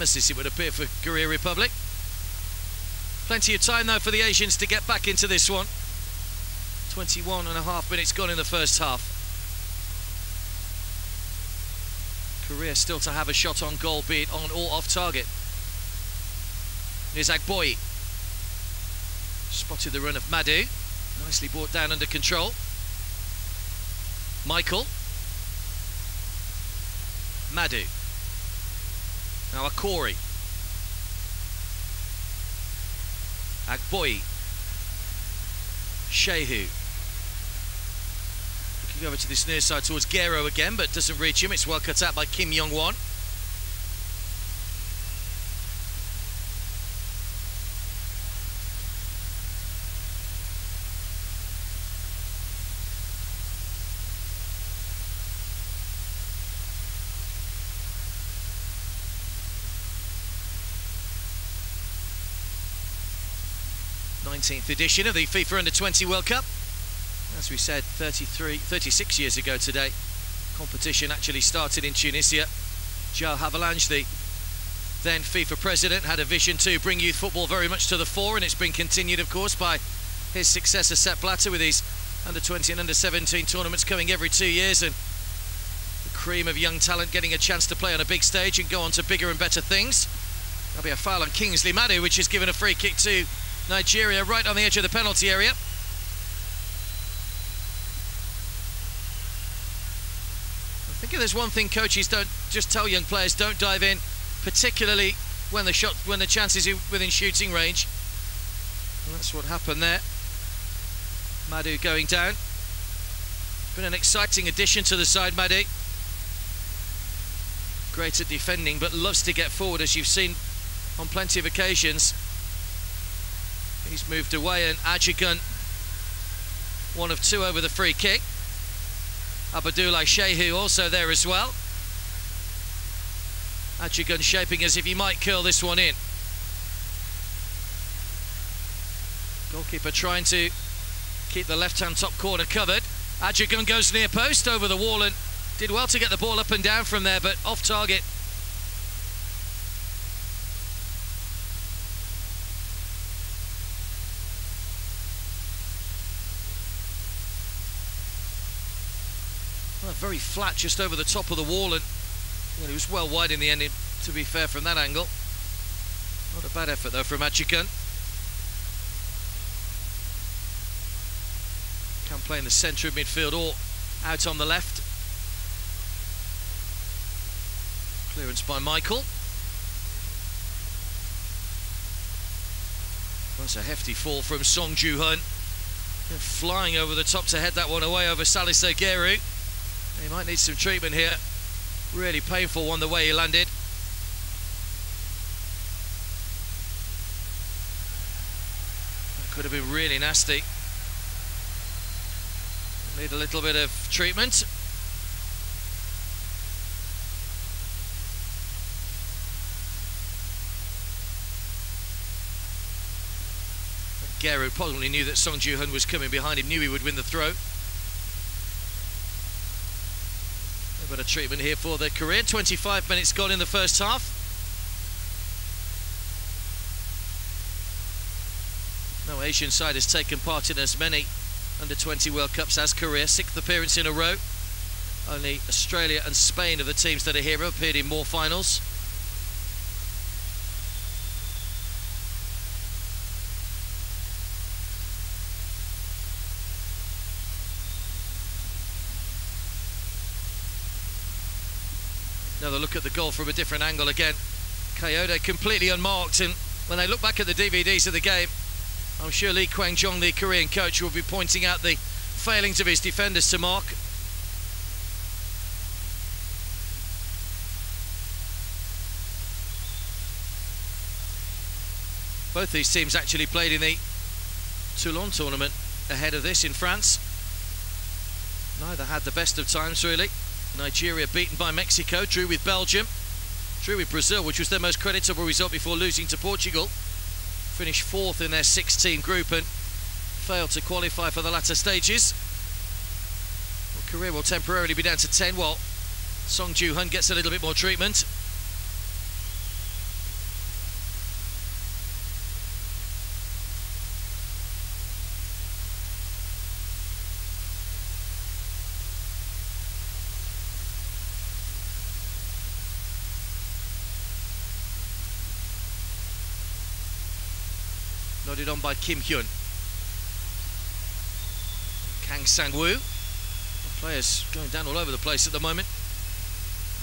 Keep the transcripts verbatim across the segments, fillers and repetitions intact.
nemesis, it would appear, for Korea Republic. Plenty of time, though, for the Asians to get back into this one. twenty-one and a half minutes gone in the first half. Korea still to have a shot on goal, be it on or off target. Nizak Boy spotted the run of Madu. Nicely brought down under control. Michael. Madu. Now Akori. Agboyi. Shehu. Looking over to this near side towards Gero again, but doesn't reach him. It's well cut out by Kim Young-gwon. nineteenth edition of the FIFA Under twenty World Cup. As we said, thirty-three, thirty-six years ago today, competition actually started in Tunisia. Jules Havelange, the then FIFA president, had a vision to bring youth football very much to the fore, and it's been continued, of course, by his successor Sepp Blatter, with his under twenty and under seventeen tournaments coming every two years, and the cream of young talent getting a chance to play on a big stage and go on to bigger and better things. There'll be a foul on Kingsley Madu, which is given a free kick to Nigeria right on the edge of the penalty area. I think if there's one thing coaches don't just tell young players, don't dive in, particularly when the shot, when the chance is within shooting range. And that's what happened there. Madu going down. Been an exciting addition to the side, Madu. Great at defending, but loves to get forward, as you've seen on plenty of occasions. He's moved away, and Ajigun, one of two over the free kick. Abdullah Shehu also there as well. Ajigun shaping as if he might curl this one in. Goalkeeper trying to keep the left-hand top corner covered. Ajigun goes near post, over the wall, and did well to get the ball up and down from there, but off target. Very flat, just over the top of the wall, and well, it was well wide in the end, to be fair, from that angle. Not a bad effort, though, from Ajigun. Can play in the centre of midfield or out on the left. Clearance by Michael. That's a hefty fall from Song Ju-hun. Flying over the top to head that one away over Salise Geru. He might need some treatment here. Really painful one, the way he landed. That could have been really nasty. Need a little bit of treatment. Gero probably knew that Song Ju-hun was coming behind him, knew he would win the throw. But a treatment here for the Korea. twenty-five minutes gone in the first half. No Asian side has taken part in as many under twenty World Cups as Korea. Sixth appearance in a row. Only Australia and Spain of the teams that are here have appeared in more finals. Another look at the goal from a different angle again. Coyote completely unmarked, and when they look back at the D V Ds of the game, I'm sure Lee Kwang Jong, the Korean coach, will be pointing out the failings of his defenders to mark. Both these teams actually played in the Toulon tournament ahead of this in France. Neither had the best of times, really. Nigeria beaten by Mexico, drew with Belgium, drew with Brazil, which was their most creditable result before losing to Portugal. Finished fourth in their six-team group and failed to qualify for the latter stages. Well, Korea will temporarily be down to ten while Song Ju-hun gets a little bit more treatment. nodded on by Kim Hyun Kang Sang Woo. Players going down all over the place at the moment.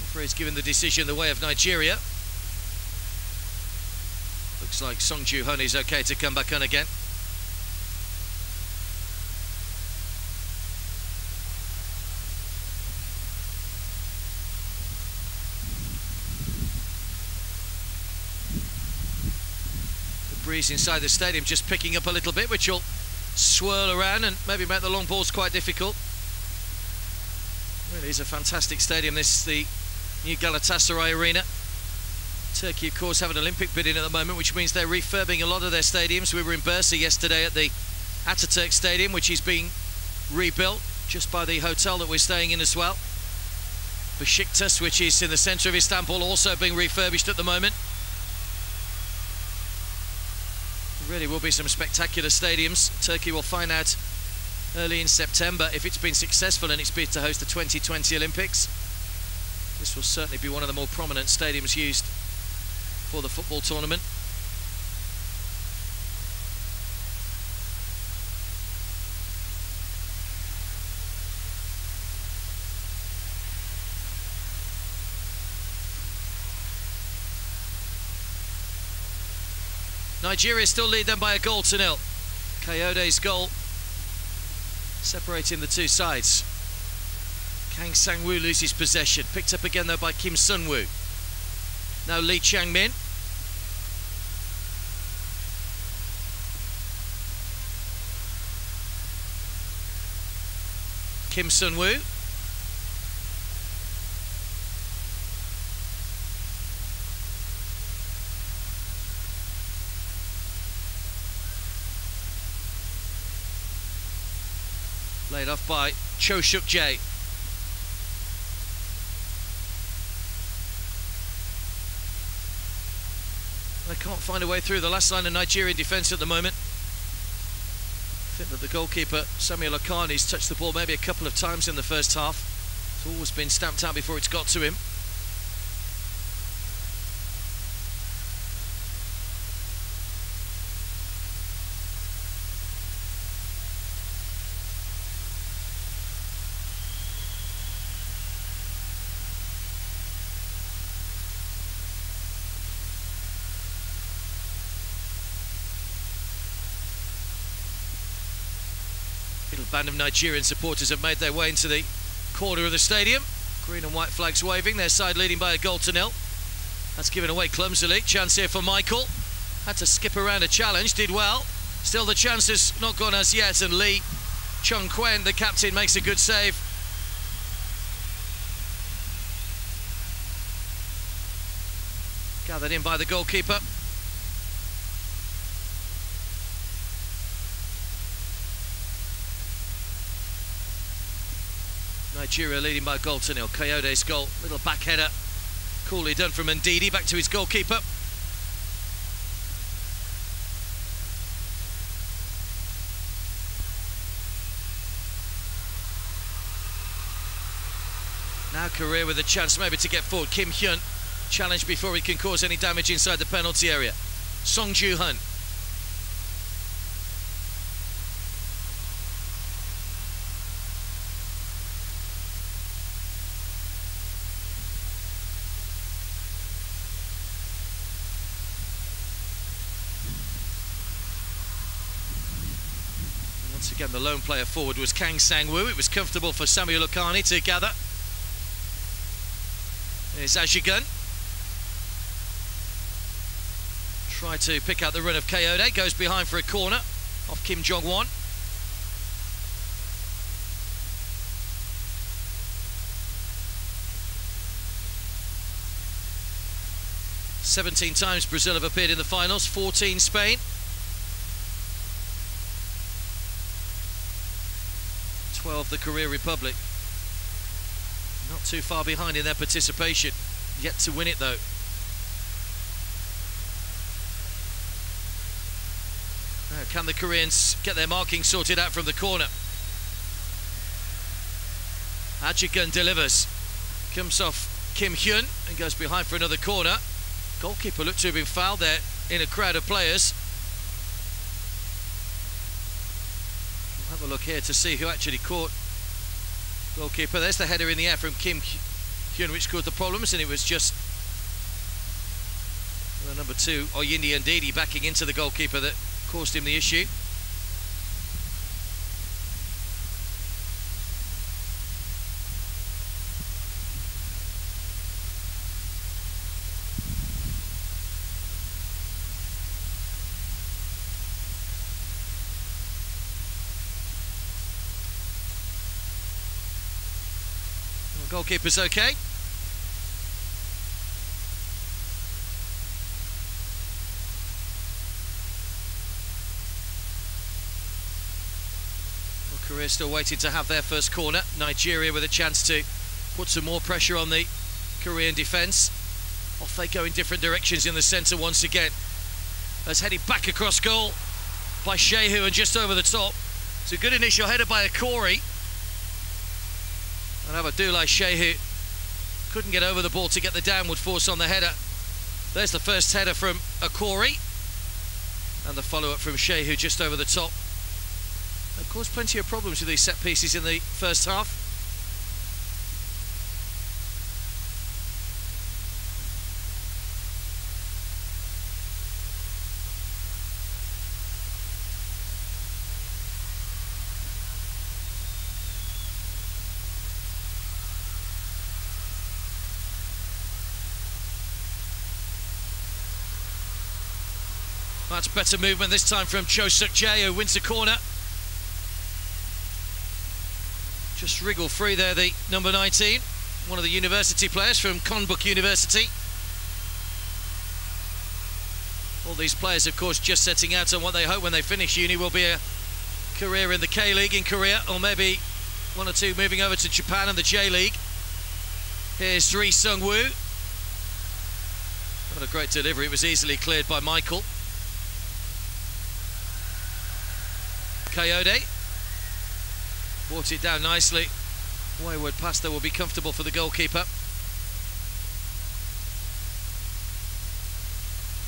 Referee's given the decision the way of Nigeria. Looks like Song Ju-hun is okay to come back on again. The breeze inside the stadium just picking up a little bit, which will swirl around and maybe make the long balls quite difficult. Really is a fantastic stadium, this, the new Galatasaray Arena. Turkey, of course, have an Olympic bid in at the moment, which means they're refurbing a lot of their stadiums. We were in Bursa yesterday at the Ataturk Stadium, which is being rebuilt just by the hotel that we're staying in as well. Besiktas, which is in the centre of Istanbul, also being refurbished at the moment. There really will be some spectacular stadiums. Turkey will find out early in September if it's been successful in its bid to host the twenty twenty Olympics. This will certainly be one of the more prominent stadiums used for the football tournament. Nigeria still lead them by a goal to nil. Coyote's goal separating the two sides. Kang Sang-woo loses possession, picked up again though by Kim Sun-woo. Now Lee Chang-min. Kim Sun-woo. Laid off by Cho Suk Jae. They can't find a way through the last line of Nigerian defence at the moment. I think that the goalkeeper, Samuel Okani, has touched the ball maybe a couple of times in the first half. It's always been stamped out before it's got to him. Band of Nigerian supporters have made their way into the corner of the stadium. Green and white flags waving, their side leading by a goal to nil. That's given away clumsily. Chance here for Michael. Had to skip around a challenge, did well. Still the chance has not gone as yet, and Lee Chang-kwon, the captain, makes a good save. Gathered in by the goalkeeper. Nigeria leading by a goal to nil. Coyote's goal, little back header, coolly done from Ndidi, back to his goalkeeper. Now Korea with a chance maybe to get forward. Kim Hyun challenged before he can cause any damage inside the penalty area. Song Ju-hun. Again, the lone player forward was Kang Sang-woo. It was comfortable for Samuel Okani to gather. There's Ajigun. Try to pick out the run of Coyote. Goes behind for a corner off Kim Jong-won. seventeen times Brazil have appeared in the finals, fourteen Spain. twelve the Korea Republic. Not too far behind in their participation. Yet to win it though. Now can the Koreans get their marking sorted out from the corner? Ajigun delivers. Comes off Kim Hyun and goes behind for another corner. Goalkeeper looked to have been fouled there in a crowd of players. a look here to see who actually caught goalkeeper. There's the header in the air from Kim Hyun, which caused the problems, and it was just the number two, Oyindi and Ndidi, backing into the goalkeeper that caused him the issue. Goalkeeper's okay. Well, Korea still waiting to have their first corner. Nigeria with a chance to put some more pressure on the Korean defence. Off they go in different directions in the centre once again. As headed back across goal by Shehu and just over the top. It's a good initial header by Akori. And Abdullah Shehu couldn't get over the ball to get the downward force on the header. There's the first header from Akori. And the follow-up from Shehu just over the top. Of course, plenty of problems with these set pieces in the first half. Much better movement this time from Cho Suk Jae, who wins the corner. Just wriggle free there, the number nineteen, one of the university players from Chonbuk University. All these players, of course, just setting out on what they hope when they finish uni will be a career in the K-League in Korea, or maybe one or two moving over to Japan and the J-League. Here's Ryu Seung-woo. What a great delivery, it was easily cleared by Michael. Coyote brought it down nicely. Wayward pass there will be comfortable for the goalkeeper.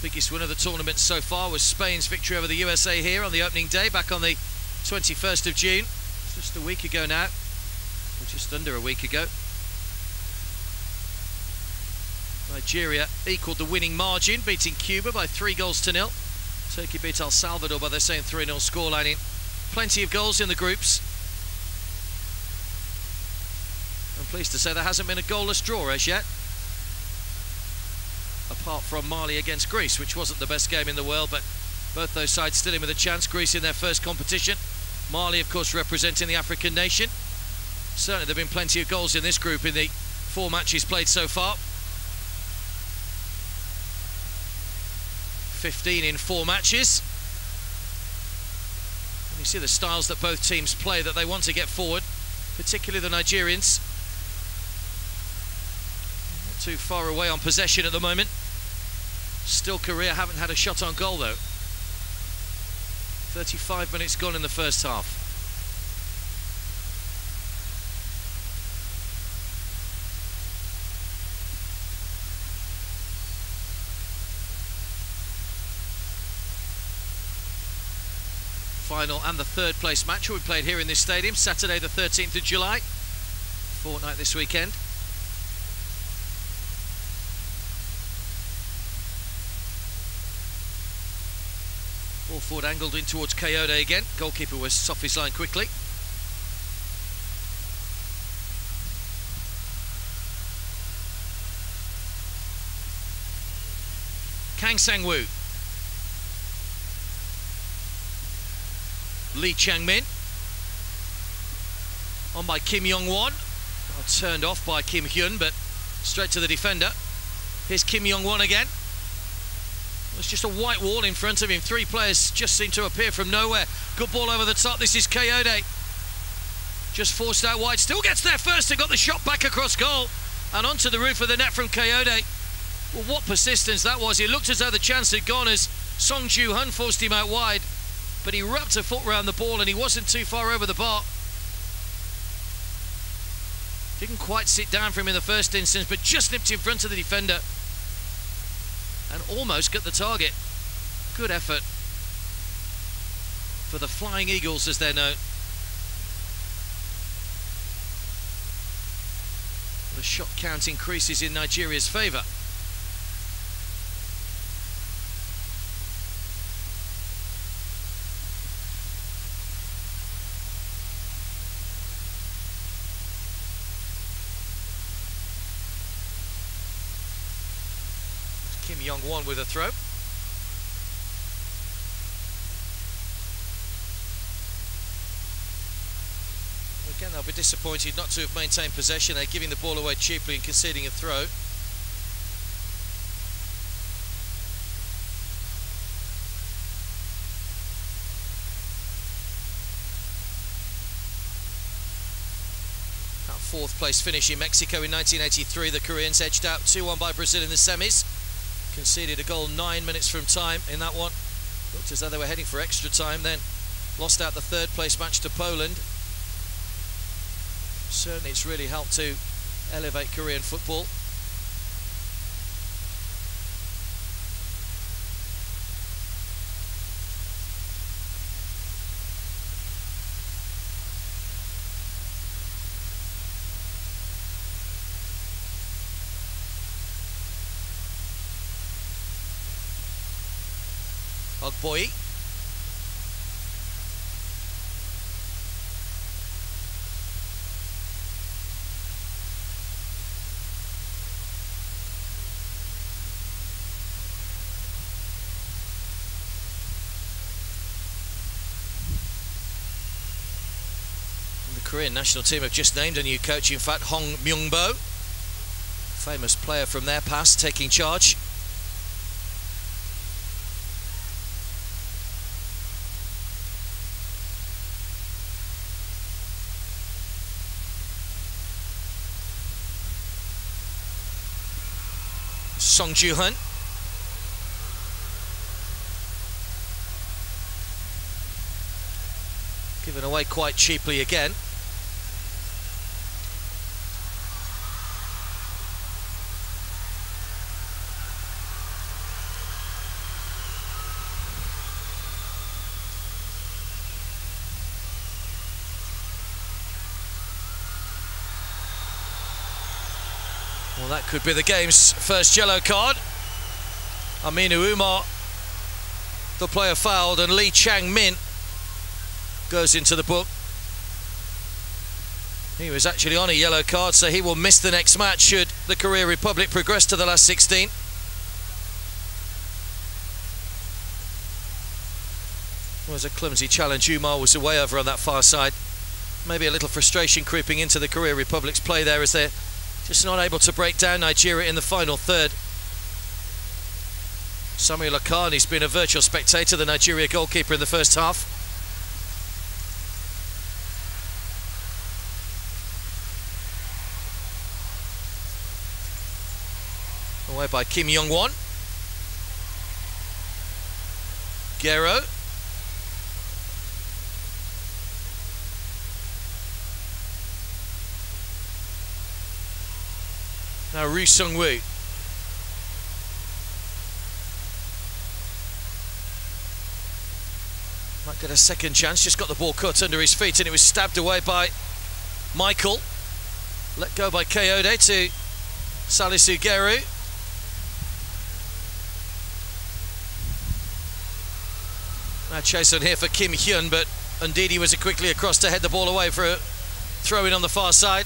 Biggest win of the tournament so far was Spain's victory over the U S A here on the opening day back on the twenty-first of June. It's just a week ago now, or just under a week ago. Nigeria equalled the winning margin, beating Cuba by three goals to nil. Turkey beat El Salvador by the same three nil scoreline. Plenty of goals in the groups. I'm pleased to say there hasn't been a goalless draw as yet. Apart from Mali against Greece, which wasn't the best game in the world, but both those sides still in with a chance. Greece in their first competition. Mali, of course, representing the African nation. Certainly there have been plenty of goals in this group in the four matches played so far. fifteen in four matches. You see the styles that both teams play, that they want to get forward, particularly the Nigerians. Not too far away on possession at the moment. Still Korea haven't had a shot on goal though. thirty-five minutes gone in the first half. Final and the third place match will be played here in this stadium Saturday the thirteenth of July, fortnight this weekend. Ball forward angled in towards Coyote again. Goalkeeper was off his line quickly. Kang Sang Woo. Lee Chang-min, on by Kim Young-gwon. Well, turned off by Kim Hyun, but straight to the defender. Here's Kim Young-gwon again. It's just a white wall in front of him. Three players just seem to appear from nowhere. Good ball over the top. This is Coyote. Just forced out wide. Still gets there first and got the shot back across goal and onto the roof of the net from Coyote. Well, what persistence that was. It looked as though the chance had gone as Song Ju-hun forced him out wide. But he wrapped a foot round the ball and he wasn't too far over the bar. Didn't quite sit down for him in the first instance, but just nipped in front of the defender and almost got the target. Good effort for the Flying Eagles, as they're known. the shot count increases in Nigeria's favour. Kim Young-gwon with a throw. Again, they'll be disappointed not to have maintained possession. They're giving the ball away cheaply and conceding a throw. That fourth place finish in Mexico in nineteen eighty-three, the Koreans edged out two one by Brazil in the semis. Conceded a goal nine minutes from time in that one. Looked as though they were heading for extra time, then lost out the third place match to Poland. Certainly it's really helped to elevate Korean football. Agboyi. Korean national team have just named a new coach, in fact, Hong Myung-bo, famous player from their past, taking charge. Song Ju-hun. Given away quite cheaply again. Well, that could be the game's first yellow card. Aminu Umar, the player fouled, and Lee Chang-min goes into the book. He was actually on a yellow card, so he will miss the next match should the Korea Republic progress to the last sixteen. It was a clumsy challenge. Umar was away over on that far side. Maybe a little frustration creeping into the Korea Republic's play there as they're just not able to break down Nigeria in the final third. Samuel Okani's been a virtual spectator, the Nigeria goalkeeper in the first half. Away by Kim Young-gwon. Gero. Now Ryu Seung-woo. Might get a second chance, just got the ball cut under his feet and it was stabbed away by Michael. Let go by Coyote to Salise Geru. Now chase on here for Kim Hyun, but Ndidi was quickly across to head the ball away for a throw-in on the far side.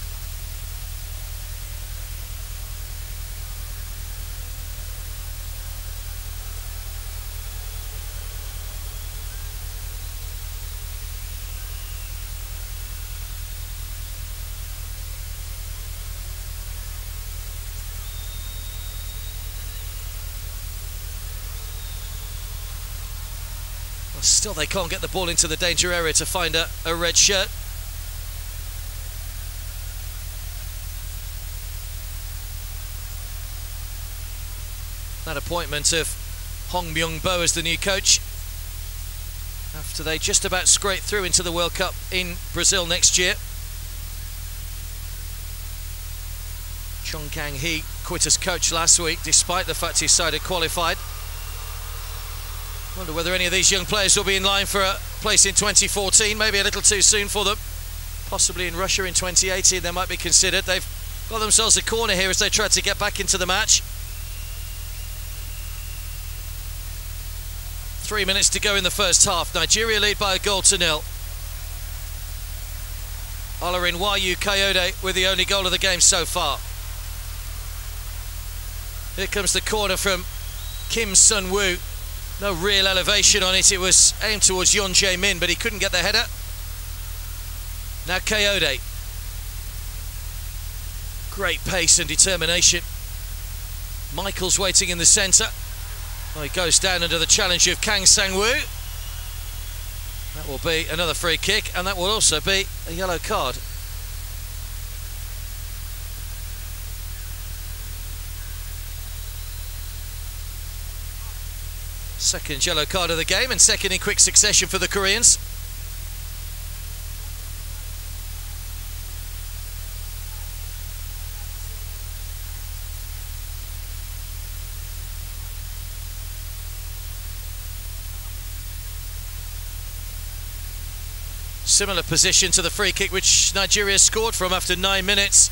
Still, they can't get the ball into the danger area to find a, a red shirt. That appointment of Hong Myung-bo as the new coach after they just about scraped through into the World Cup in Brazil next year. Chung Kang-hee quit as coach last week despite the fact his side had qualified. Wonder whether any of these young players will be in line for a place in twenty fourteen, maybe a little too soon for them. Possibly in Russia in twenty eighteen, they might be considered. They've got themselves a corner here as they tried to get back into the match. Three minutes to go in the first half. Nigeria lead by a goal to nil. Olarin Wayu Coyote with the only goal of the game so far. Here comes the corner from Kim Sun-woo. No real elevation on it. It was aimed towards Yeon Jae-min, but he couldn't get the header. Now Coyote. Great pace and determination. Michael's waiting in the centre. Well, he goes down under the challenge of Kang Sang-woo. That will be another free kick, and that will also be a yellow card. Second yellow card of the game, and second in quick succession for the Koreans. Similar position to the free kick which Nigeria scored from after nine minutes.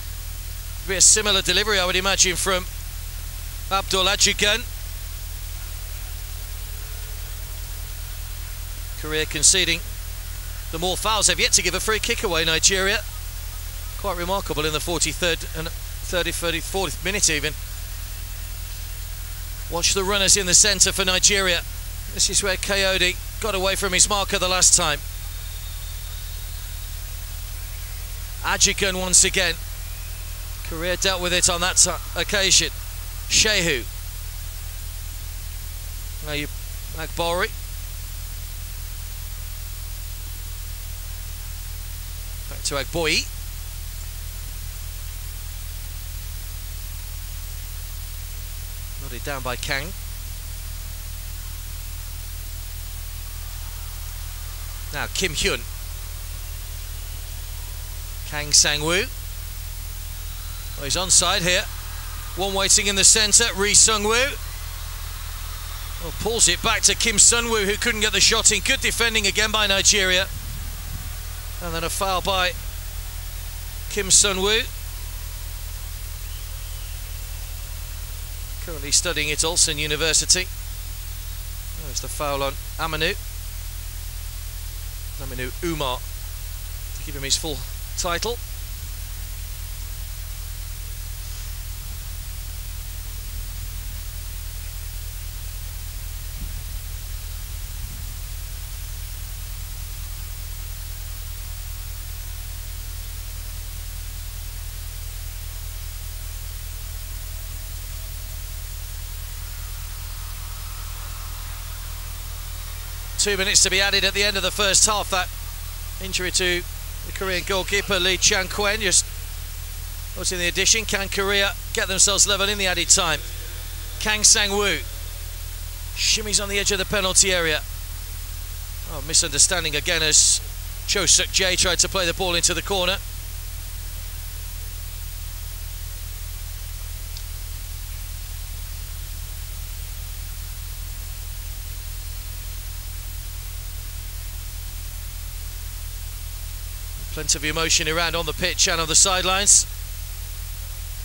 It'll be a similar delivery, I would imagine, from Abdullah Ajigun. Korea conceding the more fouls. They've yet to give a free kick away, Nigeria. Quite remarkable in the forty-third and thirty, thirty-fourth minute even. Watch the runners in the centre for Nigeria. This is where Coyote got away from his marker the last time. Ajigun once again. Korea dealt with it on that occasion. Shehu. Now you Agboyi. Back to Agboyi. Nodded down by Kang. Now Kim Hyun. Kang Sang-woo. Well, he's onside here. One waiting in the centre, Ryu Seung-woo. Well, pulls it back to Kim Sun-woo, who couldn't get the shot in. Good defending again by Nigeria. And then a foul by Kim Sun-woo. Currently studying at Ulsan University. There's the foul on Aminu. Aminu Umar, to give him his full title. Two minutes to be added at the end of the first half. That injury to the Korean goalkeeper Lee Chang-gwon just was in the addition. Can Korea get themselves level in the added time? Kang Sang-woo shimmies on the edge of the penalty area. Oh, misunderstanding again as Cho Suk Jae tried to play the ball into the corner. Plenty of emotion around on the pitch and on the sidelines.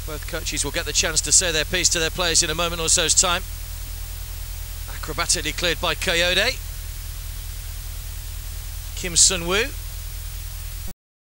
Both coaches will get the chance to say their piece to their players in a moment or so's time. Acrobatically cleared by Coyote. Kim Sun-woo.